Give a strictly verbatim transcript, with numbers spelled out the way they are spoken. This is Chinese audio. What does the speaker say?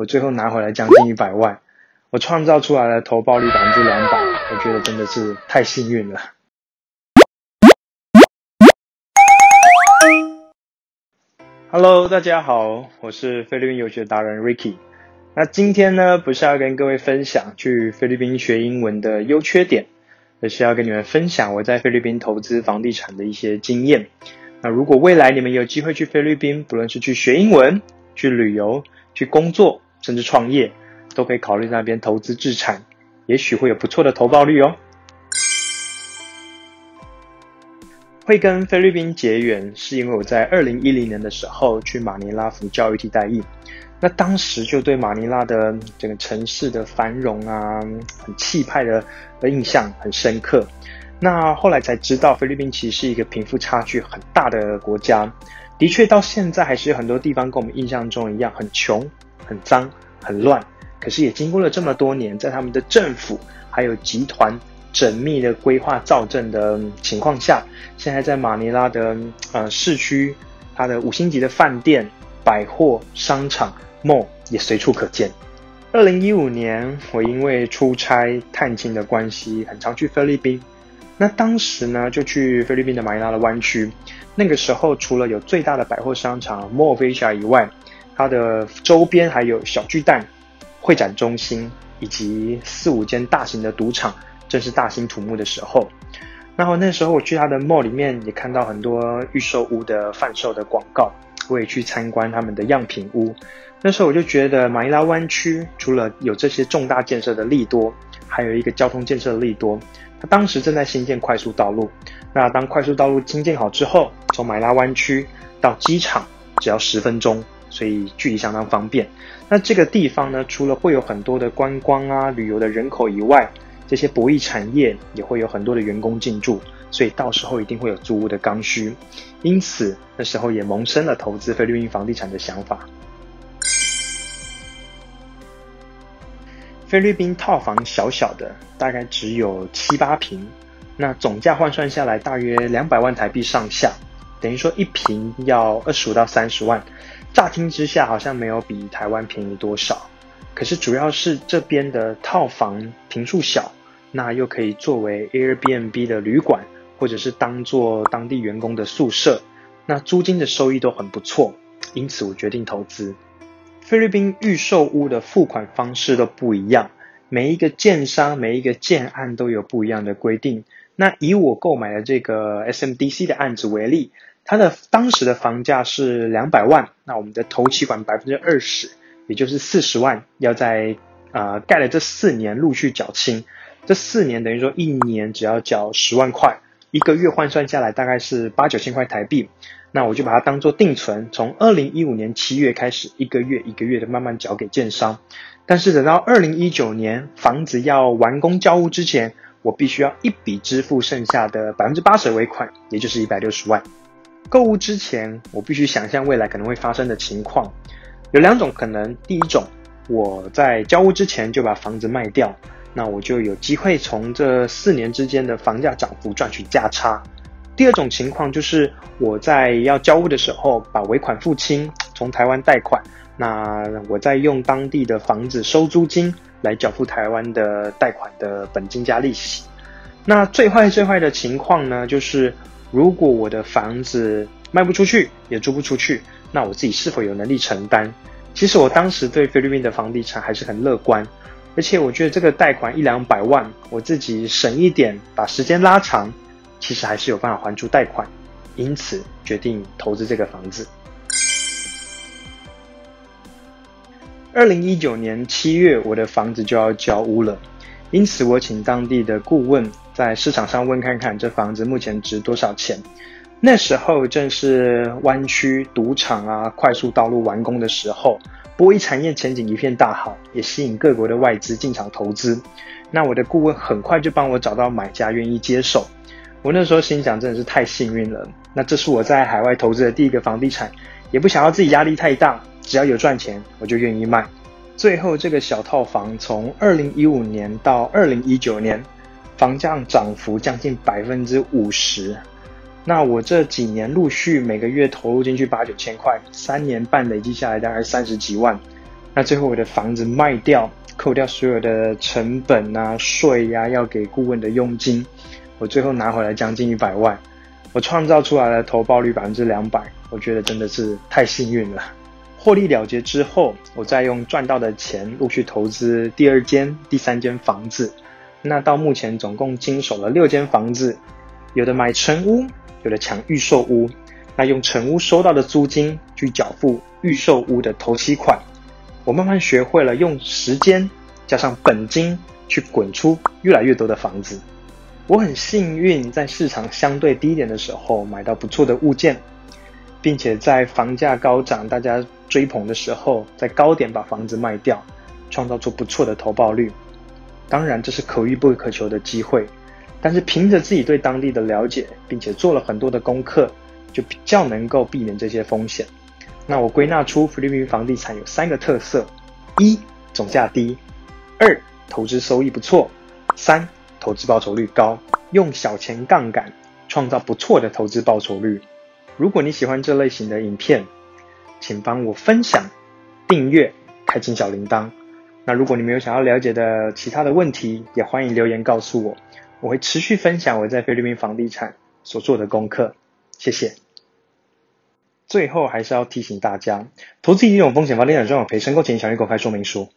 我最后拿回来将近一百万，我创造出来的投报率百分之两百，我觉得真的是太幸运了。Hello， 大家好，我是菲律宾游学达人 Ricky。那今天呢，不是要跟各位分享去菲律宾学英文的优缺点，而是要跟你们分享我在菲律宾投资房地产的一些经验。那如果未来你们有机会去菲律宾，不论是去学英文、去旅游、去工作，甚至创业，都可以考虑那边投资置产，也许会有不错的投报率哦。会跟菲律宾结缘，是因为我在二零一零年的时候去马尼拉服教育替代役，那当时就对马尼拉的整个城市的繁荣啊，很气派的印象很深刻。那后来才知道，菲律宾其实是一个贫富差距很大的国家，的确到现在还是有很多地方跟我们印象中一样，很穷、很脏、很乱。可是也经过了这么多年，在他们的政府还有集团缜密的规划造镇的情况下，现在在马尼拉的呃市区，它的五星级的饭店、百货、商场、mall 也随处可见。二零一五年，我因为出差探亲的关系，很常去菲律宾。那当时呢，就去菲律宾的马尼拉的湾区。那个时候，除了有最大的百货商场 Mall of Asia 以外，它的周边还有小巨蛋、会展中心以及四五间大型的赌场，正是大兴土木的时候。然后那时候我去它的 Mall 里面，也看到很多预售屋的贩售的广告，我也去参观他们的样品屋。那时候我就觉得，马尼拉湾区除了有这些重大建设的利多，还有一个交通建设的利多。他当时正在新建快速道路，那当快速道路新建好之后，从马尼拉湾区到机场只要十分钟，所以距离相当方便。那这个地方呢，除了会有很多的观光啊、旅游的人口以外，这些博弈产业也会有很多的员工进驻，所以到时候一定会有租屋的刚需。因此那时候也萌生了投资菲律宾房地产的想法。菲律宾套房小小的，大概只有七八平，那总价换算下来大约两百万台币上下，等于说一平要二十五到三十万。乍听之下好像没有比台湾便宜多少，可是主要是这边的套房坪数小，那又可以作为 Airbnb 的旅馆，或者是当作当地员工的宿舍，那租金的收益都很不错，因此我决定投资。菲律宾预售屋的付款方式都不一样，每一个建商、每一个建案都有不一样的规定。那以我购买的这个 S M D C 的案子为例，它的当时的房价是两百万，那我们的头期款 百分之二十， 也就是四十万，要在呃盖了这四年陆续缴清。这四年等于说一年只要缴十万块，一个月换算下来大概是八九千块台币。那我就把它当作定存，从二零一五年七月开始，一个月一个月的慢慢缴给建商。但是等到二零一九年房子要完工交屋之前，我必须要一笔支付剩下的 百分之八十 尾款，也就是一百六十万。购屋之前，我必须想象未来可能会发生的情况。有两种可能，第一种，我在交屋之前就把房子卖掉，那我就有机会从这四年之间的房价涨幅赚取价差。第二种情况就是我在要交屋的时候把尾款付清，从台湾贷款，那我再用当地的房子收租金来缴付台湾的贷款的本金加利息。那最坏最坏的情况呢，就是如果我的房子卖不出去也租不出去，那我自己是否有能力承担？其实我当时对菲律宾的房地产还是很乐观，而且我觉得这个贷款一两百万，我自己省一点，把时间拉长，其实还是有办法还出贷款，因此决定投资这个房子。二零一九年七月，我的房子就要交屋了，因此我请当地的顾问在市场上问看看这房子目前值多少钱。那时候正是湾区赌场啊、快速道路完工的时候，博弈产业前景一片大好，也吸引各国的外资进场投资。那我的顾问很快就帮我找到买家愿意接手。我那时候心想，真的是太幸运了，那这是我在海外投资的第一个房地产，也不想要自己压力太大，只要有赚钱我就愿意卖。最后这个小套房从二零一五年到二零一九年，房价涨幅将近 百分之五十。 那我这几年陆续每个月投入进去八九千块，三年半累积下来大概三十几万，那最后我的房子卖掉，扣掉所有的成本啊、税啊，要给顾问的佣金，我最后拿回来将近一百万，我创造出来的投报率百分之两百，我觉得真的是太幸运了。获利了结之后，我再用赚到的钱陆续投资第二间、第三间房子。那到目前总共经手了六间房子，有的买成屋，有的抢预售屋。那用成屋收到的租金去缴付预售屋的头期款。我慢慢学会了用时间加上本金去滚出越来越多的房子。我很幸运，在市场相对低点的时候买到不错的物件，并且在房价高涨、大家追捧的时候，在高点把房子卖掉，创造出不错的投报率。当然，这是可遇不可求的机会，但是凭着自己对当地的了解，并且做了很多的功课，就比较能够避免这些风险。那我归纳出菲律宾房地产有三个特色：一、总价低；二、投资收益不错；三、投资报酬率高。用小钱杠杆，创造不错的投资报酬率。如果你喜欢这类型的影片，请帮我分享、订阅、开启小铃铛。那如果你们有想要了解的其他的问题，也欢迎留言告诉我，我会持续分享我在菲律宾房地产所做的功课。谢谢。最后还是要提醒大家，投资一定有风险，房地产专网陪申购前详阅公开说明书。